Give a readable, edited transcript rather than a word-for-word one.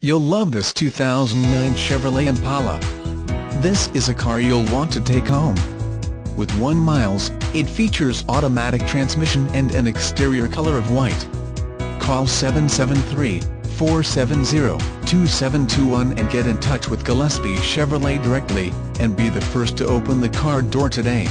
You'll love this 2009 Chevrolet Impala. This is a car you'll want to take home. With 1 mile, it features automatic transmission and an exterior color of white. Call 773-470-2721 and get in touch with Gillespie Chevrolet directly, and be the first to open the car door today.